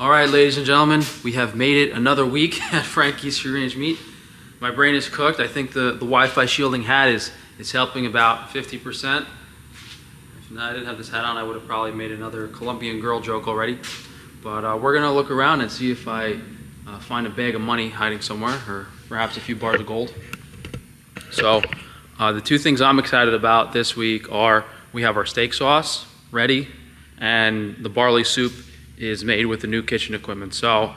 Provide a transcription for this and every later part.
All right, ladies and gentlemen, we have made it another week at Frankie's Free Range Meat. My brain is cooked. I think the Wi-Fi shielding hat is helping about 50%. If not, I didn't have this hat on, I would have probably made another Colombian girl joke already. But we're gonna look around and see if I find a bag of money hiding somewhere, or perhaps a few bars of gold. So the two things I'm excited about this week are we have our steak sauce ready and the barley soup is made with the new kitchen equipment. So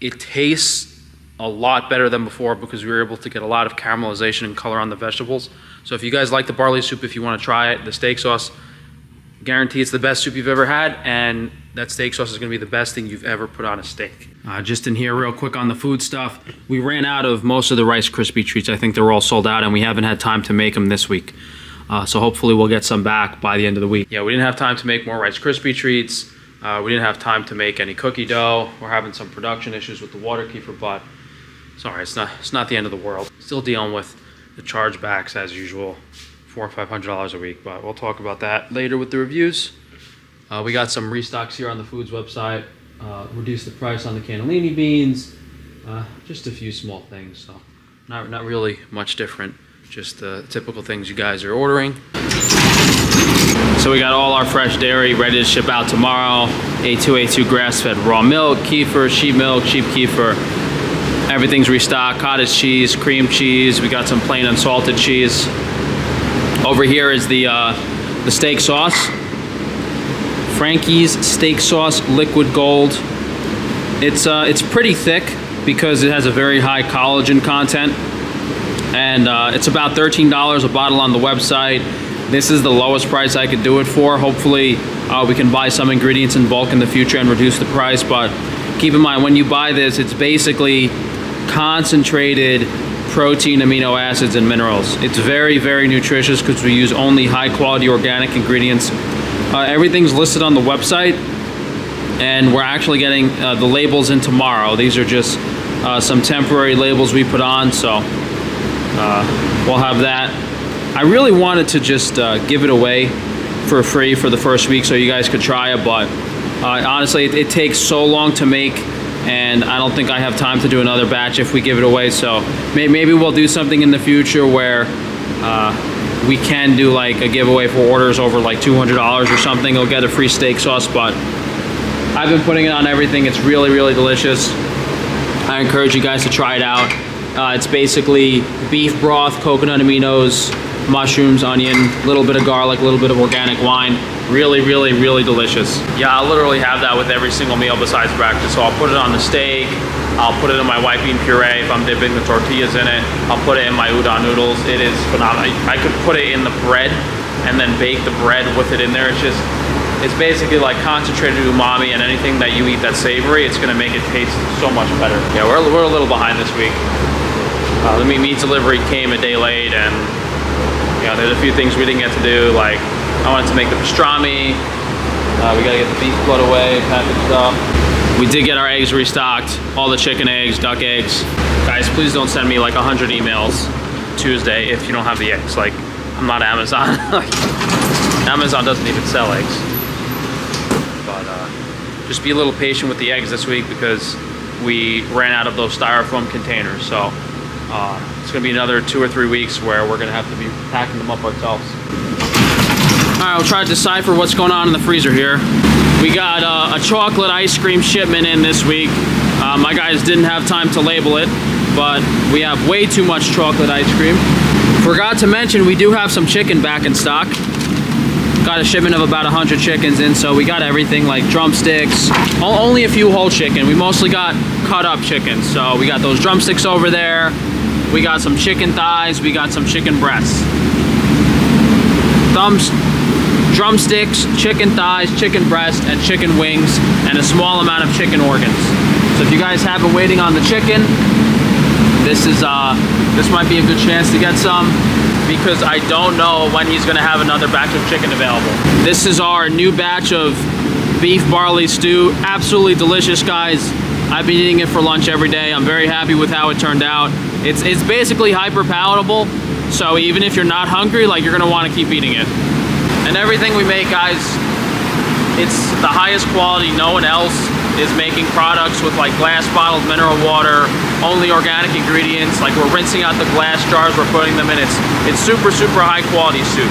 it tastes a lot better than before because we were able to get a lot of caramelization and color on the vegetables. So if you guys like the barley soup, if you want to try it, the steak sauce, guarantee it's the best soup you've ever had, and that steak sauce is going to be the best thing you've ever put on a steak. Just in here real quick on the food stuff, we ran out of most of the Rice Krispie treats. I think they're all sold out and we haven't had time to make them this week. So hopefully we'll get some back by the end of the week. Yeah, we didn't have time to make more Rice Krispie treats. We didn't have time to make any cookie dough. We're having some production issues with the water keeper, but sorry, it's not the end of the world. Still dealing with the chargebacks as usual, $400 or $500 a week, but we'll talk about that later with the reviews. We got some restocks here on the foods website. Reduced the price on the cannellini beans. Just a few small things, so not really much different. Just the typical things you guys are ordering. So we got all our fresh dairy ready to ship out tomorrow. A2A2 grass-fed raw milk, sheep kefir. Everything's restocked. Cottage cheese, cream cheese. We got some plain unsalted cheese. Over here is the steak sauce. Frankie's Steak Sauce Liquid Gold. It's pretty thick because it has a very high collagen content. And it's about $13 a bottle on the website. This is the lowest price I could do it for. Hopefully we can buy some ingredients in bulk in the future and reduce the price, but keep in mind when you buy this, it's basically concentrated protein, amino acids, and minerals. It's very, very nutritious because we use only high quality organic ingredients. Everything's listed on the website and we're actually getting the labels in tomorrow. These are just some temporary labels we put on, so we'll have that. I really wanted to just give it away for free for the first week so you guys could try it, but honestly, it takes so long to make and I don't think I have time to do another batch if we give it away. So maybe we'll do something in the future where we can do like a giveaway for orders over like $200 or something. You'll get a free steak sauce, but I've been putting it on everything. It's really, really delicious. I encourage you guys to try it out. It's basically beef broth, coconut aminos, mushrooms, onion, a little bit of garlic, a little bit of organic wine. Really, really, really delicious. Yeah, I literally have that with every single meal besides breakfast. So I'll put it on the steak, I'll put it in my white bean puree if I'm dipping the tortillas in it, I'll put it in my udon noodles. It is phenomenal. I could put it in the bread and then bake the bread with it in there. It's basically like concentrated umami, and anything that you eat that's savory, it's gonna make it taste so much better. Yeah, we're a little behind this week. The meat delivery came a day late, and yeah, there's a few things we didn't get to do, like I wanted to make the pastrami. We gotta get the beef put away, packaged up. We did get our eggs restocked, all the chicken eggs, duck eggs. Guys, please don't send me like 100 emails Tuesday if you don't have the eggs. Like, I'm not Amazon. Amazon doesn't even sell eggs. But just be a little patient with the eggs this week because we ran out of those styrofoam containers. So it's gonna be another 2 or 3 weeks where we're gonna have to be packing them up ourselves. All right, we'll try to decipher what's going on in the freezer here. We got a chocolate ice cream shipment in this week. My guys didn't have time to label it, but we have way too much chocolate ice cream. Forgot to mention, we do have some chicken back in stock. Got a shipment of about 100 chickens in, so we got everything like drumsticks, only a few whole chicken. We mostly got cut up chicken, so we got those drumsticks over there. We got some chicken thighs, we got some chicken breasts. Drumsticks, chicken thighs, chicken breast, and chicken wings, and a small amount of chicken organs. So if you guys have been waiting on the chicken, this might be a good chance to get some because I don't know when he's gonna have another batch of chicken available. This is our new batch of beef barley stew. Absolutely delicious, guys. I've been eating it for lunch every day. I'm very happy with how it turned out. It's basically hyper palatable, so even if you're not hungry, like, you're gonna wanna keep eating it. And everything we make, guys, it's the highest quality. No one else is making products with like glass bottled mineral water, only organic ingredients. Like we're rinsing out the glass jars, we're putting them in. It's super, super high quality soup.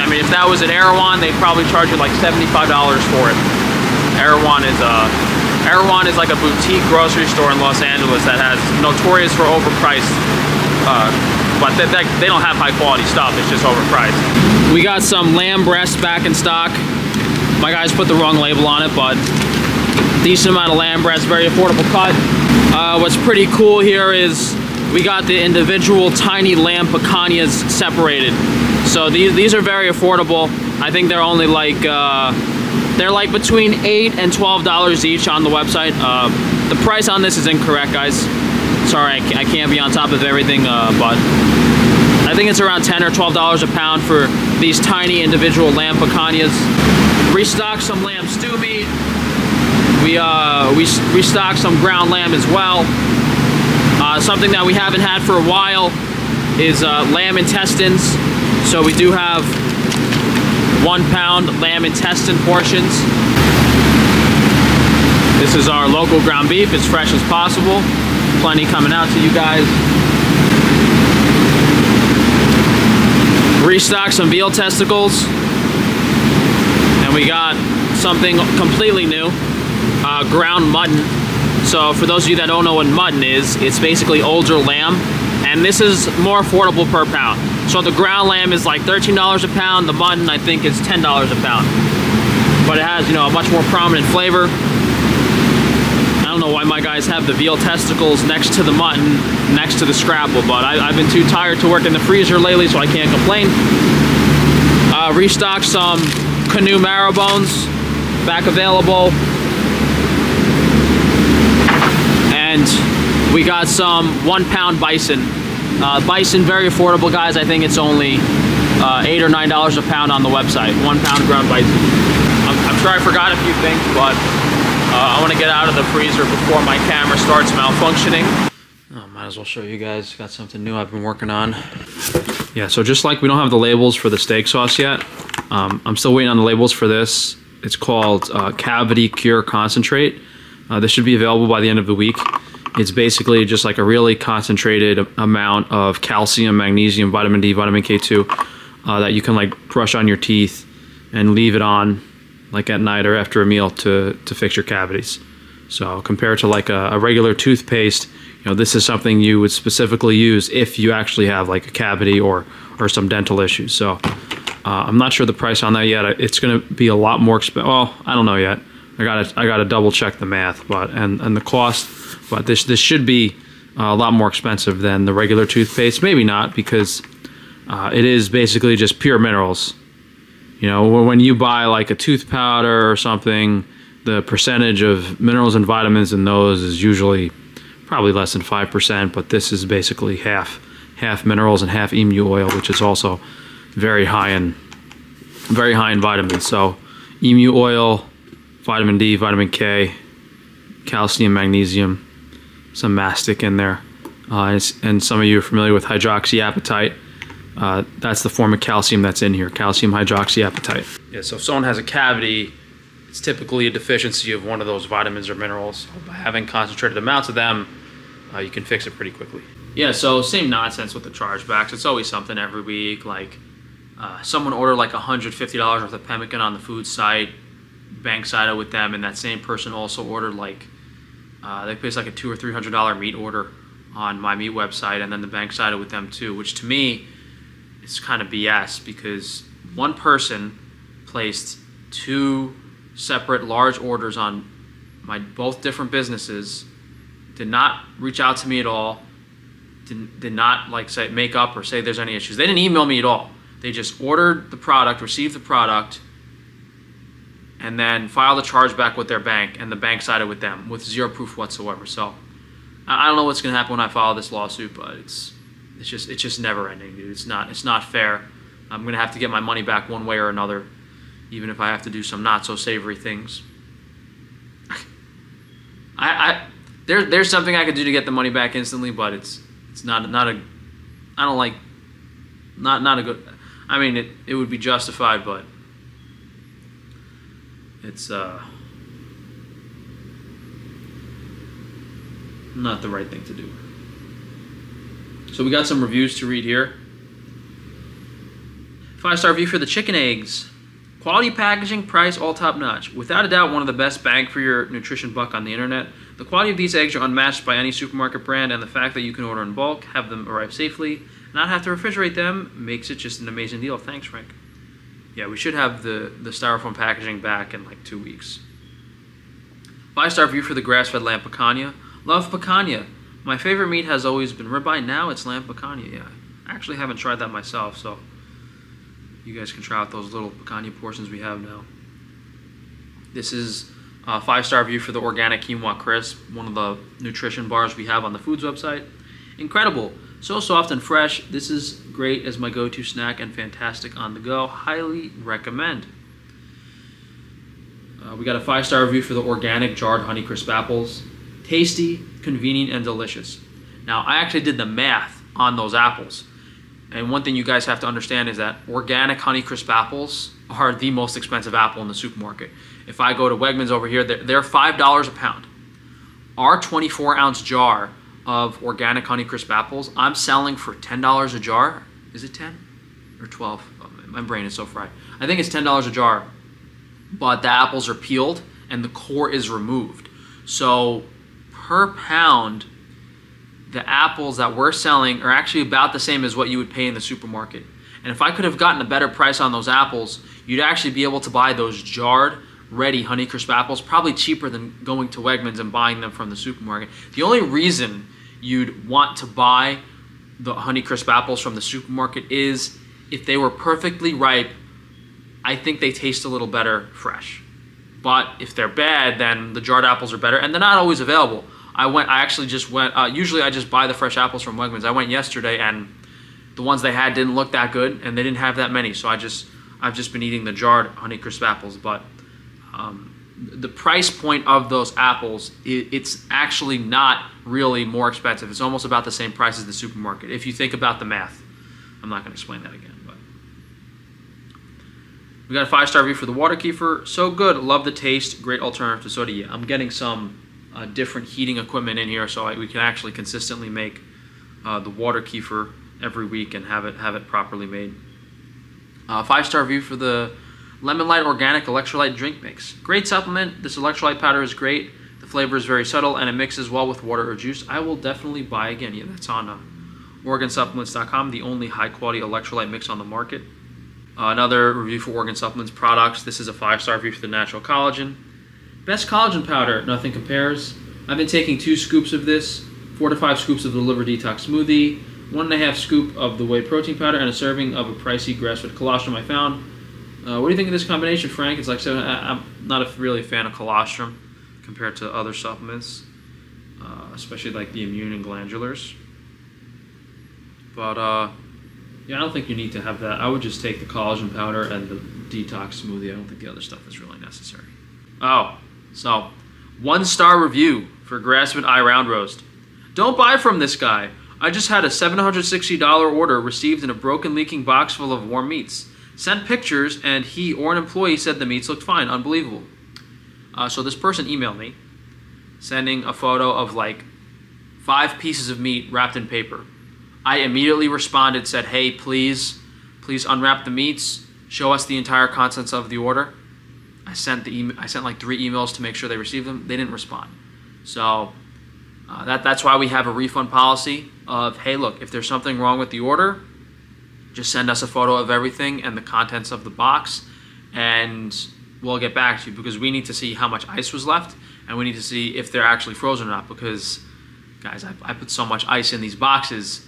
I mean, if that was at Erewhon, they'd probably charge you like $75 for it. Erewhon is like a boutique grocery store in Los Angeles that has notorious for overpriced, but they don't have high quality stuff, it's just overpriced. We got some lamb breast back in stock. My guys put the wrong label on it, but decent amount of lamb breast, very affordable cut. What's pretty cool here is we got the individual tiny lamb picanhas separated. So these are very affordable. I think they're only like, they're like between $8 and $12 each on the website. The price on this is incorrect, guys. Sorry, I can't be on top of everything, but I think it's around $10 or $12 a pound for these tiny individual lamb picanhas. Restocked some lamb stew meat. We restocked some ground lamb as well. Something that we haven't had for a while is lamb intestines. So we do have 1 pound lamb intestine portions. This is our local ground beef, as fresh as possible. Plenty coming out to you guys. Restock some veal testicles. And we got something completely new, ground mutton. So for those of you that don't know what mutton is, it's basically older lamb. And this is more affordable per pound. So the ground lamb is like $13 a pound. The mutton, I think, is $10 a pound. But it has, you know, a much more prominent flavor. I don't know why my guys have the veal testicles next to the mutton, next to the scrapple, but I've been too tired to work in the freezer lately, so I can't complain. Restocked some Canoe marrow bones, back available. And we got some 1 pound bison. Bison, very affordable, guys. I think it's only $8 or $9 a pound on the website. 1 pound ground bison. I'm sure I forgot a few things, but I want to get out of the freezer before my camera starts malfunctioning. Oh, might as well show you guys. Got something new I've been working on. Yeah, so just like we don't have the labels for the steak sauce yet, I'm still waiting on the labels for this. It's called Cavity Cure Concentrate. This should be available by the end of the week. It's basically just like a really concentrated amount of calcium, magnesium, vitamin D, vitamin K2 that you can like brush on your teeth and leave it on like at night or after a meal to fix your cavities. So compared to like a regular toothpaste, you know, this is something you would specifically use if you actually have like a cavity or some dental issues. So I'm not sure the price on that yet. It's going to be a lot more expensive. Well, I don't know yet. I gotta double check the math, but and the cost, but this should be a lot more expensive than the regular toothpaste. Maybe not, because it is basically just pure minerals. You know, when you buy like a tooth powder or something, the percentage of minerals and vitamins in those is usually probably less than 5%. But this is basically half minerals and half emu oil, which is also very high in vitamins. So emu oil, vitamin D, vitamin K, calcium, magnesium, some mastic in there. And some of you are familiar with hydroxyapatite. That's the form of calcium that's in here, calcium hydroxyapatite. Yeah, so if someone has a cavity, it's typically a deficiency of one of those vitamins or minerals. By having concentrated amounts of them, you can fix it pretty quickly. Yeah, so same nonsense with the chargebacks. It's always something every week. Like someone ordered like $150 worth of pemmican on the food site, bank sided with them, and that same person also ordered like they placed like a $200 or $300 meat order on my meat website, and then the bank sided with them too, which to me is kind of BS, because one person placed two separate large orders on my both different businesses, did not reach out to me at all, did not like say make up or say there's any issues. They didn't email me at all. They just ordered the product, received the product, and then filed a chargeback with their bank, and the bank sided with them with zero proof whatsoever. So I don't know what's gonna happen when I file this lawsuit, but it's just never ending, dude. It's not fair. I'm gonna have to get my money back one way or another, even if I have to do some not so savory things. There's something I could do to get the money back instantly, but it's not a good. I mean, it would be justified, but. It's not the right thing to do. So we got some reviews to read here. 5-star review for the chicken eggs. Quality, packaging, price, all top-notch. Without a doubt, one of the best bang for your nutrition buck on the internet. The quality of these eggs are unmatched by any supermarket brand, and the fact that you can order in bulk, have them arrive safely, not have to refrigerate them, makes it just an amazing deal. Thanks, Frank. Yeah, we should have the styrofoam packaging back in like 2 weeks. 5-star review for the grass-fed lamb picanha. Love picanha. My favorite meat has always been ribeye. Now it's lamb picanha. Yeah, I actually haven't tried that myself, so... you guys can try out those little picanha portions we have now. This is a 5-star review for the organic quinoa crisp, one of the nutrition bars we have on the foods website. Incredible, so soft and fresh. This is great as my go-to snack and fantastic on the go. Highly recommend. We got a 5-star review for the organic jarred Honeycrisp apples. Tasty, convenient, and delicious. Now, I actually did the math on those apples. And one thing you guys have to understand is that organic Honeycrisp apples are the most expensive apple in the supermarket. If I go to Wegmans over here, they're $5 a pound. Our 24-ounce jar of organic Honeycrisp apples, I'm selling for $10 a jar. Is it 10 or 12? Oh, my brain is so fried. I think it's $10 a jar, but the apples are peeled and the core is removed. So per pound, the apples that we're selling are actually about the same as what you would pay in the supermarket. And if I could have gotten a better price on those apples, you'd actually be able to buy those jarred, ready Honeycrisp apples, probably cheaper than going to Wegmans and buying them from the supermarket. The only reason you'd want to buy the Honeycrisp apples from the supermarket is if they were perfectly ripe, I think they taste a little better fresh. But if they're bad, then the jarred apples are better, and they're not always available. Usually I just buy the fresh apples from Wegmans. I went yesterday and the ones they had didn't look that good and they didn't have that many. So I've just been eating the jarred Honeycrisp apples, but the price point of those apples, it's actually not really more expensive. It's almost about the same price as the supermarket. If you think about the math, I'm not gonna explain that again, but. We got a 5-star review for the water kefir. So good, love the taste, great alternative to soda. Yeah, I'm getting some different heating equipment in here, so we can actually consistently make the water kefir every week and have it properly made. 5-star review for the Lemon Light Organic Electrolyte Drink Mix. Great supplement. This electrolyte powder is great. The flavor is very subtle and it mixes well with water or juice. I will definitely buy again. Yeah, that's on OregonSupplements.com, the only high-quality electrolyte mix on the market. Another review for Oregon Supplements products. This is a 5-star review for the Natural Collagen. Best collagen powder, nothing compares. I've been taking 2 scoops of this, 4 to 5 scoops of the liver detox smoothie, 1.5 scoop of the whey protein powder, and a serving of a pricey grass-fed colostrum I found. What do you think of this combination, Frank? It's like seven. I'm not really a fan of colostrum compared to other supplements, especially like the immune and glandulars. But yeah, I don't think you need to have that. I would just take the collagen powder and the detox smoothie. I don't think the other stuff is really necessary. Oh. So, 1-star review for grass-fed eye round roast. Don't buy from this guy. I just had a $760 order received in a broken, leaking box full of warm meats. Sent pictures, and he or an employee said the meats looked fine. Unbelievable. So this person emailed me, sending a photo of like 5 pieces of meat wrapped in paper. I immediately responded, said, "Hey, please unwrap the meats. Show us the entire contents of the order." I sent like 3 emails to make sure they received them. They didn't respond. So that's why we have a refund policy of, hey, look, if there's something wrong with the order, just send us a photo of everything and the contents of the box, and we'll get back to you, because we need to see how much ice was left, and we need to see if they're actually frozen or not, because, guys, I put so much ice in these boxes,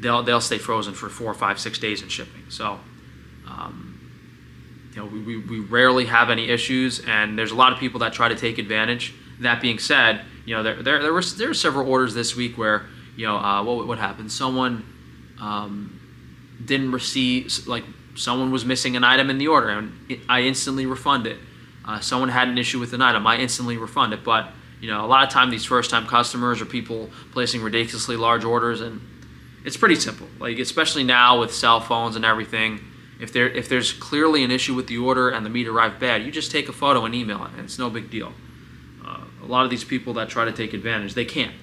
they'll stay frozen for 4, 5, 6 days in shipping. So you know, we rarely have any issues, and there's a lot of people that try to take advantage. That being said, you know, there were several orders this week where, you know, what happened? Someone didn't receive, like, someone was missing an item in the order, and I instantly refund it. Someone had an issue with an item, I instantly refund it. But, you know, a lot of time these first-time customers are people placing ridiculously large orders, and it's pretty simple. Like, especially now with cell phones and everything. If there's clearly an issue with the order and the meat arrived bad, you just take a photo and email it, and it's no big deal. A lot of these people that try to take advantage, they can't.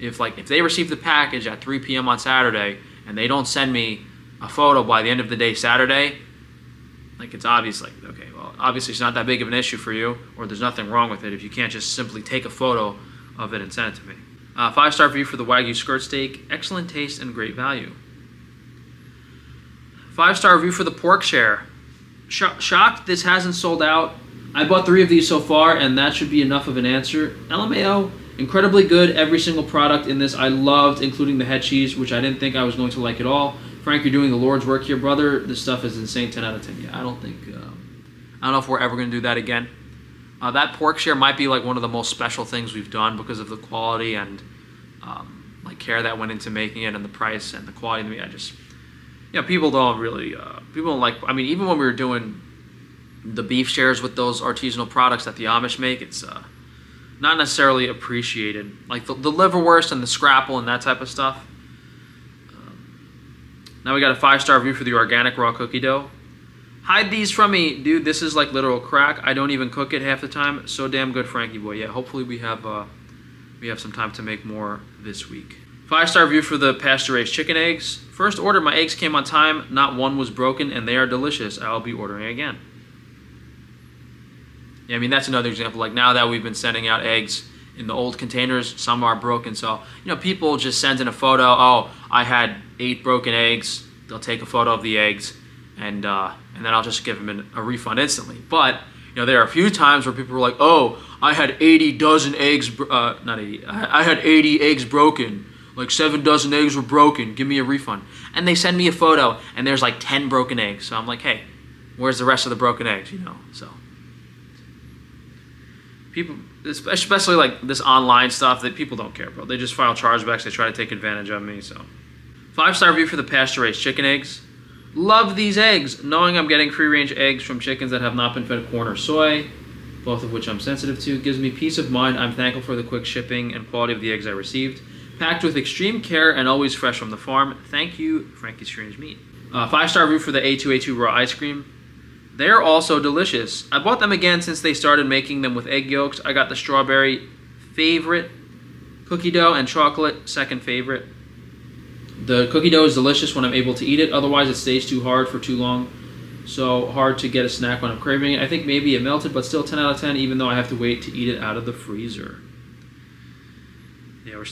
if they receive the package at 3 p.m. on Saturday and they don't send me a photo by the end of the day Saturday, like, it's obvious, like, okay, well, obviously it's not that big of an issue for you, or there's nothing wrong with it if you can't just simply take a photo of it and send it to me. 5-star review for the Wagyu skirt steak. Excellent taste and great value. 5-star review for the pork share. Shocked this hasn't sold out. I bought 3 of these so far, and that should be enough of an answer. LMAO, incredibly good. Every single product in this I loved, including the head cheese, which I didn't think I was going to like at all. Frank, you're doing the Lord's work here, brother. This stuff is insane. 10 out of 10. Yeah, I don't know if we're ever going to do that again. That pork share might be like one of the most special things we've done because of the quality and like care that went into making it, and the price and the quality of the meat. Yeah, people don't really, people don't like, I mean, even when we were doing the beef shares with those artisanal products that the Amish make, it's not necessarily appreciated. Like the liverwurst and the scrapple and that type of stuff. Now we got a 5-star review for the organic raw cookie dough. Hide these from me, dude. This is like literal crack. I don't even cook it half the time. So damn good, Frankie boy. Yeah, hopefully we have some time to make more this week. 5-star review for the pasture-raised chicken eggs. First order, my eggs came on time. Not one was broken, and they are delicious. I'll be ordering again. Yeah, I mean, that's another example. Like, now that we've been sending out eggs in the old containers, some are broken. So, you know, people just send in a photo. Oh, I had 8 broken eggs. They'll take a photo of the eggs, and then I'll just give them a refund instantly. But, you know, there are a few times where people were like, oh, I had 80 eggs broken. Like 7 dozen eggs were broken, give me a refund. And they send me a photo and there's like 10 broken eggs. So I'm like, hey, where's the rest of the broken eggs, you know? So people, especially like this online stuff, that people don't care, bro. They just file chargebacks, they try to take advantage of me, so. 5-star review for the pasture-raised chicken eggs. Love these eggs, knowing I'm getting free-range eggs from chickens that have not been fed corn or soy, both of which I'm sensitive to. Gives me peace of mind. I'm thankful for the quick shipping and quality of the eggs I received. Packed with extreme care and always fresh from the farm. Thank you, Frankie's Free Range Meat. 5-star review for the A2A2 raw ice cream. They're also delicious. I bought them again since they started making them with egg yolks. I got the strawberry favorite cookie dough and chocolate second favorite. The cookie dough is delicious when I'm able to eat it. Otherwise, it stays too hard for too long. So hard to get a snack when I'm craving it. I think maybe it melted, but still 10 out of 10, even though I have to wait to eat it out of the freezer. Yeah, we're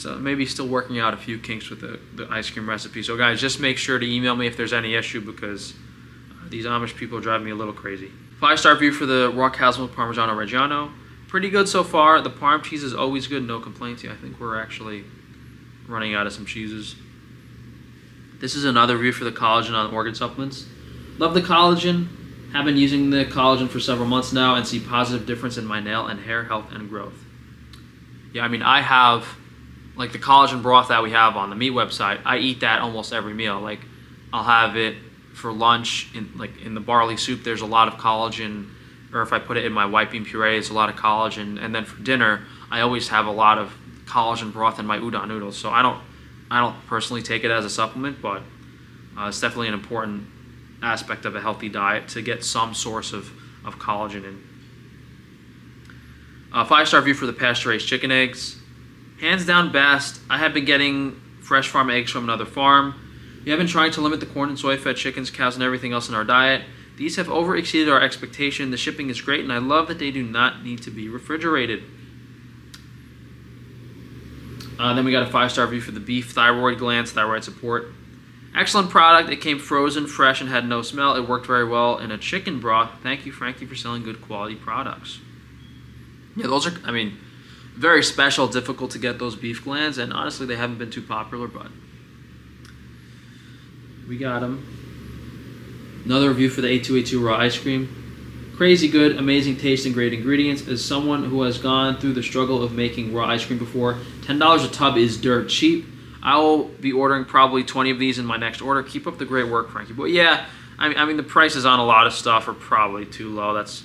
still working out a few kinks with the ice cream recipe. So guys, just make sure to email me if there's any issue, because these Amish people drive me a little crazy. 5-star review for the Rockhouse with Parmigiano Reggiano. Pretty good so far. The Parm cheese is always good, no complaints. Yeah, I think we're actually running out of some cheeses. This is another review for the collagen on Oregon Supplements. Love the collagen. Have been using the collagen for several months now and see positive difference in my nail and hair health and growth. Yeah, I mean, I have... like the collagen broth that we have on the meat website, I eat that almost every meal. Like, I'll have it for lunch, in the barley soup, there's a lot of collagen, or if I put it in my white bean puree, it's a lot of collagen. And then for dinner, I always have a lot of collagen broth in my udon noodles. So I don't personally take it as a supplement, but it's definitely an important aspect of a healthy diet to get some source of collagen in. 5-star review for the pasture-raised chicken eggs. Hands down best. I have been getting fresh farm eggs from another farm. We have been trying to limit the corn and soy fed chickens, cows, and everything else in our diet. These have over exceeded our expectation. The shipping is great, and I love that they do not need to be refrigerated. Then we got a 5-star review for the beef thyroid glands, thyroid support. Excellent product. It came frozen, fresh, and had no smell. It worked very well in a chicken broth. Thank you, Frankie, for selling good quality products. Yeah, those are, I mean, very special, difficult to get those beef glands, and honestly, they haven't been too popular, but we got them. Another review for the A2A2 raw ice cream. Crazy good, amazing taste, and great ingredients. As someone who has gone through the struggle of making raw ice cream before, $10 a tub is dirt cheap. I will be ordering probably 20 of these in my next order. Keep up the great work, Frankie. But yeah, I mean, the prices on a lot of stuff are probably too low. That's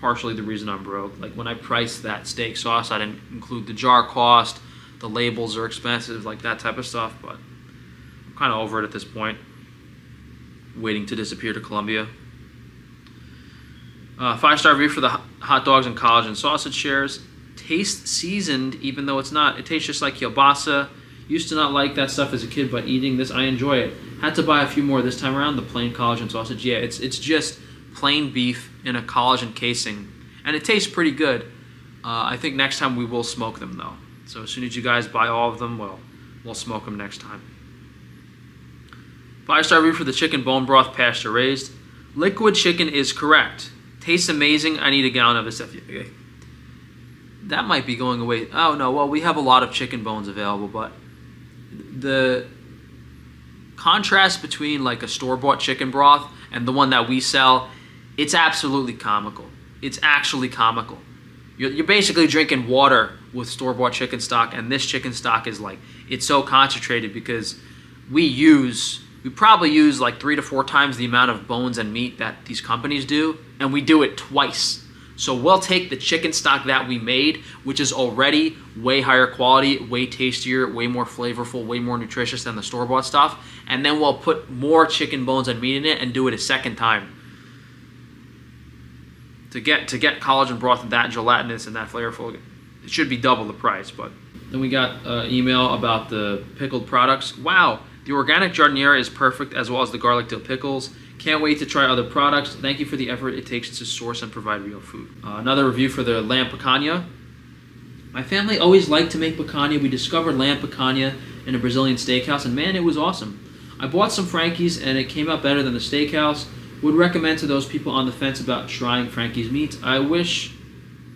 partially the reason I'm broke. Like, when I priced that steak sauce, I didn't include the jar cost, the labels are expensive, like that type of stuff, but I'm kind of over it at this point, waiting to disappear to Colombia. 5-star review for the hot dogs and collagen sausage shares. tastes seasoned, even though it's not. It tastes just like kielbasa. Used to not like that stuff as a kid, but eating this, I enjoy it. Had to buy a few more this time around, the plain collagen sausage. Yeah, it's just plain beef in a collagen casing, and it tastes pretty good. I think next time we will smoke them, though. So as soon as you guys buy all of them, we'll smoke them next time. 5-star review for the chicken bone broth pasture raised. Liquid chicken is correct. Tastes amazing. I need a gallon of this. Okay. That might be going away. Oh, no. Well, we have a lot of chicken bones available, but the contrast between like a store-bought chicken broth and the one that we sell, it's absolutely comical. It's actually comical. You're basically drinking water with store-bought chicken stock, and this chicken stock is like, it's so concentrated because we probably use like 3 to 4 times the amount of bones and meat that these companies do, and we do it twice. So we'll take the chicken stock that we made, which is already way higher quality, way tastier, way more flavorful, way more nutritious than the store-bought stuff, and then we'll put more chicken bones and meat in it and do it a second time. To get collagen broth that gelatinous and that flavorful, it should be double the price. But then we got an email about the pickled products. Wow, the organic jardiniera is perfect, as well as the garlic dill pickles. Can't wait to try other products. Thank you for the effort it takes to source and provide real food. Another review for the lamb picanha. My family always liked to make picanha. We discovered lamb picanha in a Brazilian steakhouse, and man, it was awesome. I bought some Frankie's, and it came out better than the steakhouse. Would recommend to those people on the fence about trying Frankie's meats. I wish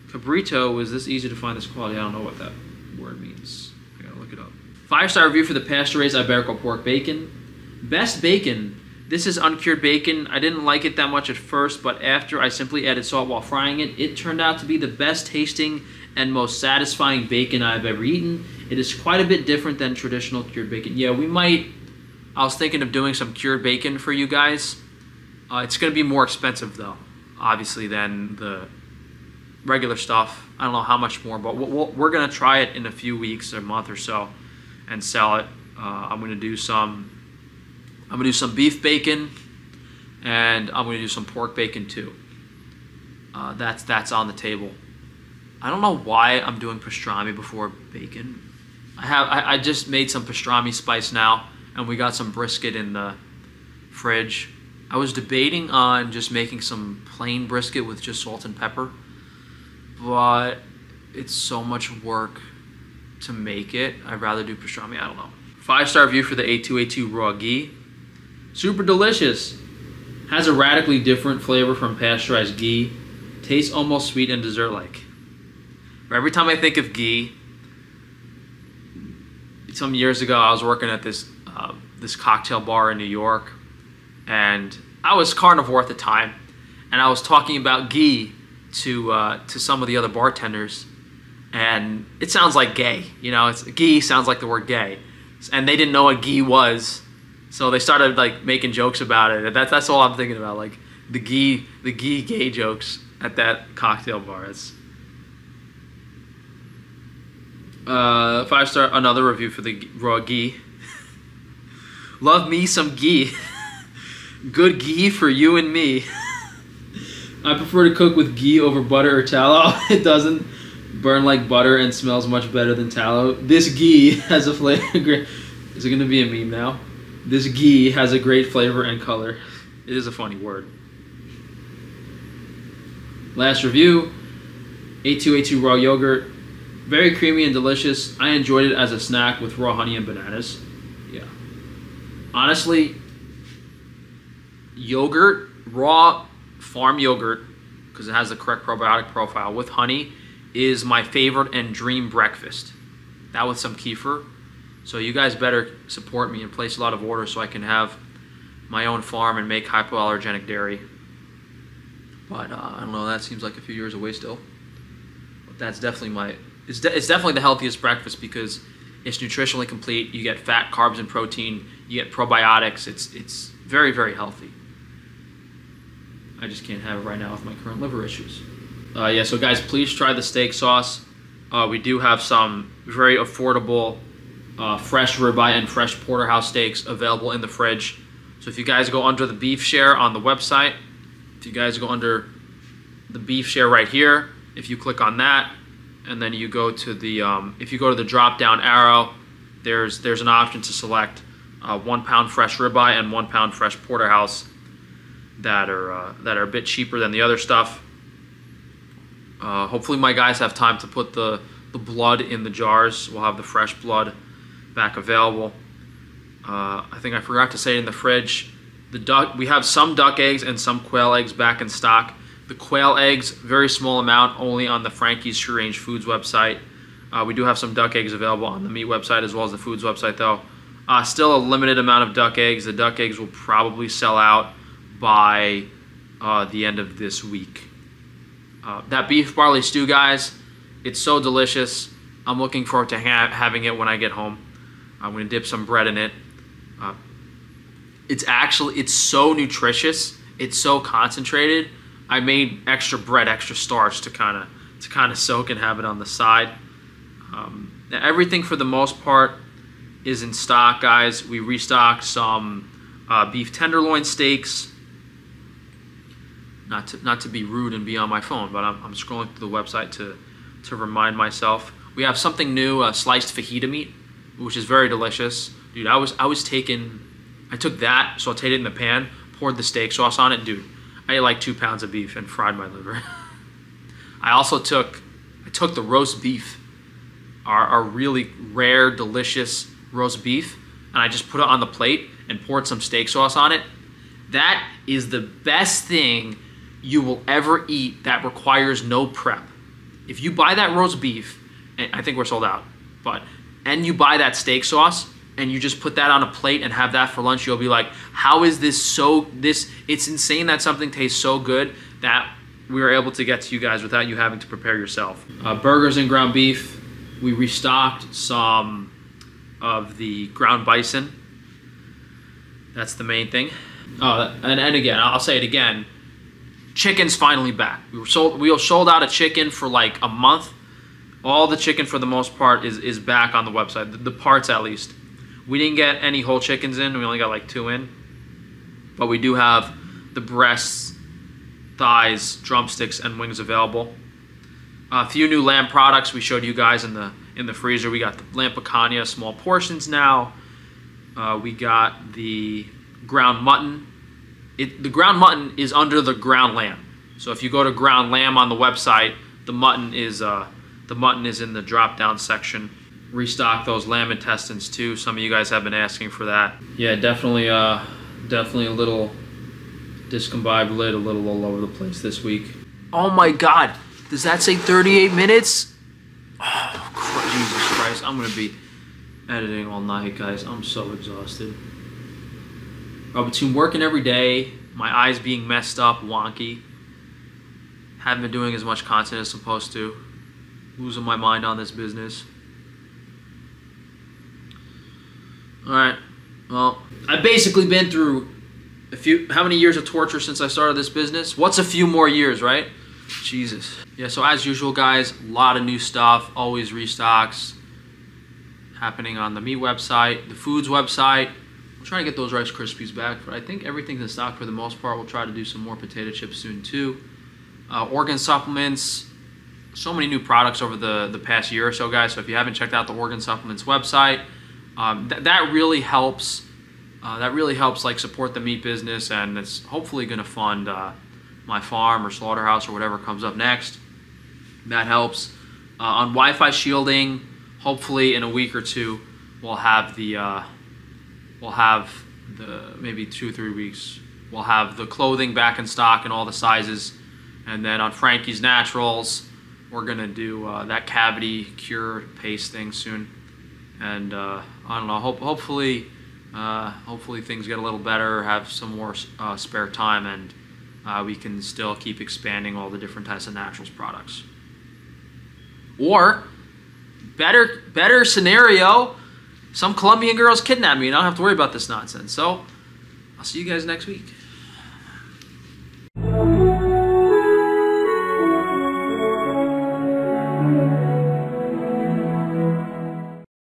cabrito was this easy to find this quality. I don't know what that word means. I gotta look it up. 5-star review for the pasture-raised Iberico pork bacon. Best bacon. This is uncured bacon. I didn't like it that much at first, but after I simply added salt while frying it, it turned out to be the best tasting and most satisfying bacon I've ever eaten. It is quite a bit different than traditional cured bacon. Yeah, I was thinking of doing some cured bacon for you guys. It's going to be more expensive, though, obviously, than the regular stuff. I don't know how much more, but we're going to try it in a few weeks, a month or so, and sell it. I'm going to do some beef bacon, and I'm going to do some pork bacon too. That's on the table. I don't know why I'm doing pastrami before bacon. I just made some pastrami spice now, and we got some brisket in the fridge. I was debating on just making some plain brisket with just salt and pepper, but it's so much work to make it. I'd rather do pastrami. I don't know. 5-star review for the A2A2 raw ghee. Super delicious. Has a radically different flavor from pasteurized ghee. Tastes almost sweet and dessert-like. Every time I think of ghee, some years ago I was working at this cocktail bar in New York, and I was carnivore at the time, and I was talking about ghee to some of the other bartenders, and it sounds like gay. You know, ghee sounds like the word gay, and they didn't know what ghee was. So they started like making jokes about it. That's all I'm thinking about, like the ghee gay jokes at that cocktail bar. It's 5-star another review for the raw ghee. Love me some ghee. Good ghee for you and me. I prefer to cook with ghee over butter or tallow. It doesn't burn like butter and smells much better than tallow. This ghee has a flavor. Is it gonna be a meme now? This ghee has a great flavor and color. It is a funny word. Last review, A2A2 raw yogurt. Very creamy and delicious. I enjoyed it as a snack with raw honey and bananas. Yeah. Honestly, yogurt, raw farm yogurt, because it has the correct probiotic profile with honey, is my favorite and dream breakfast. That with some kefir. So you guys better support me and place a lot of orders so I can have my own farm and make hypoallergenic dairy. But I don't know, that seems like a few years away still. But that's definitely it's definitely the healthiest breakfast because it's nutritionally complete. You get fat, carbs, and protein. You get probiotics. It's very, very healthy. I just can't have it right now with my current liver issues. Yeah, so guys, please try the steak sauce. We do have some very affordable fresh ribeye and fresh porterhouse steaks available in the fridge. So if you guys go under the beef share on the website, if you guys go under the beef share right here, if you click on that, and then you go to the if you go to the drop down arrow, there's an option to select 1 pound fresh ribeye and 1 pound fresh porterhouse that are a bit cheaper than the other stuff. Hopefully my guys have time to put the blood in the jars. We'll have the fresh blood back available. I think I forgot to say in the fridge, the duck, we have some duck eggs and some quail eggs back in stock. The quail eggs, very small amount, only on the Frankie's Free Range Foods website. We do have some duck eggs available on the meat website as well as the foods website though. Still a limited amount of duck eggs. The duck eggs will probably sell out by the end of this week. That beef barley stew, guys, it's so delicious. I'm looking forward to having it when I get home. I'm gonna dip some bread in it. It's so nutritious. It's so concentrated. I made extra bread, extra starch to kind of soak and have it on the side. Everything for the most part is in stock, guys. We restocked some beef tenderloin steaks. Not to be rude and be on my phone, but I'm scrolling through the website to remind myself. We have something new, sliced fajita meat, which is very delicious. Dude, I took that, sauteed it in the pan, poured the steak sauce on it. Dude, I ate like 2 pounds of beef and fried my liver. I also took the roast beef, our really rare, delicious roast beef, and I just put it on the plate and poured some steak sauce on it. That is the best thing you will ever eat that requires no prep. If you buy that roast beef, and I think we're sold out, but, and you buy that steak sauce and you just put that on a plate and have that for lunch, you'll be like, how is this it's insane that something tastes so good that we were able to get to you guys without you having to prepare yourself. Burgers and ground beef. We restocked some of the ground bison. That's the main thing. And again, I'll say it again, chicken's finally back. We were sold out of chicken for like a month. All the chicken for the most part is back on the website, the parts at least. We didn't get any whole chickens in, we only got like 2 in. But we do have the breasts, thighs, drumsticks, and wings available. A few new lamb products we showed you guys in the freezer. We got the lamb picanha, small portions now. We got the ground mutton. The ground mutton is under the ground lamb. So if you go to ground lamb on the website, the mutton is in the drop-down section. Restock those lamb intestines too. Some of you guys have been asking for that. Yeah, definitely a little discombobulated, a little all over the place this week. Oh my God, does that say 38 minutes? Oh, Jesus Christ, I'm gonna be editing all night, guys. I'm so exhausted. Between working every day, my eyes being messed up, wonky, haven't been doing as much content as supposed to, losing my mind on this business. All right, well, I've basically been through how many years of torture since I started this business? What's a few more years, right? Jesus. Yeah, so as usual, guys, a lot of new stuff, always restocks happening on the meat website, the foods website. We're trying to get those Rice Krispies back, but I think everything's in stock for the most part. We'll try to do some more potato chips soon too. Oregon Supplements, so many new products over the past year or so, guys. So if you haven't checked out the Oregon Supplements website, that really helps. That really helps, like, support the meat business, and it's hopefully going to fund my farm or slaughterhouse or whatever comes up next. That helps. On Wi-Fi shielding, hopefully in a week or two, we'll have the maybe 2 or 3 weeks. We'll have the clothing back in stock in all the sizes, and then on Frankie's Naturals, we're gonna do that cavity cure paste thing soon. And I don't know. Hopefully things get a little better, have some more spare time, and we can still keep expanding all the different types of naturals products. Or better scenario, some Colombian girls kidnap me and I don't have to worry about this nonsense. So I'll see you guys next week.